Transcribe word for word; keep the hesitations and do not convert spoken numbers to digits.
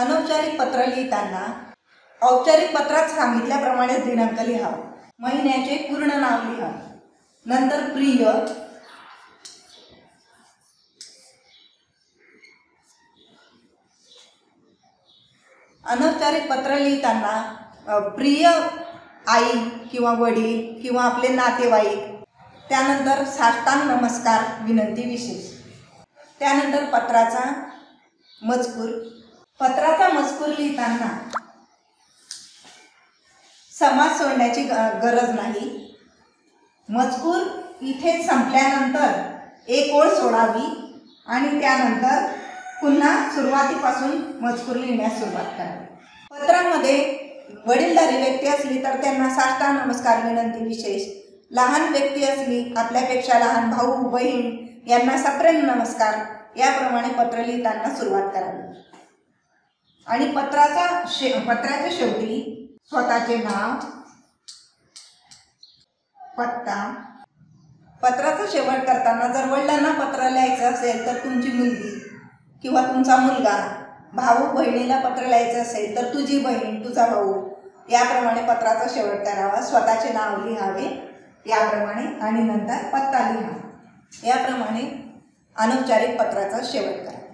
अनौपचारिक पत्र लिहिताना औपचारिक पत्रात सांगितल्याप्रमाणे दिनांक लिहा, महिन्याचे पूर्ण नाव लिहा, नंतर प्रिय अनौपचारिक पत्र लिहिताना प्रिय आई किंवा वडील किंवा आपले नातेवाईक, त्यानंतर साष्टांग नमस्कार विनंती विशेष, त्यानंतर पत्राचा मजकूर। पत्राचा मजकूर लिहिताना समास सोडण्याची गरज नाही, मजकूर इथेच संपल्यानंतर एक ओळ सोडावी आणि त्यानंतर पुन्हा सुरुवातीपासून मजकूर लिहिण्यास सुरुवात करावी। पत्रामध्ये वडीलधारी व्यक्ती असली तर त्यांना साष्टांग नमस्कार विनंती विशेष, लहान व्यक्ती असली आपल्यापेक्षा लहान भाऊ बहीण यांना सप्रेम नमस्कार, याप्रमाणे पत्र लिहिताना सुरुवात करावी। आणि पत्राचा शे पत्राच्या शेवटी स्वतःचे नाव, पत्ता। पत्राचा शेवट करताना जर वडिलांना पत्र लिहायचं असेल तर तुमची मुलगी किंवा तुमचा मुलगा, भाऊ बहिणीला पत्र लिहायचं असेल तर तुझी बहीण तुझा भाऊ, याप्रमाणे पत्राचा शेवट करावा। स्वतःचे नाव लिहावे याप्रमाणे आणि नंतर पत्ता लिहा, याप्रमाणे अनौपचारिक पत्राचा शेवट करा।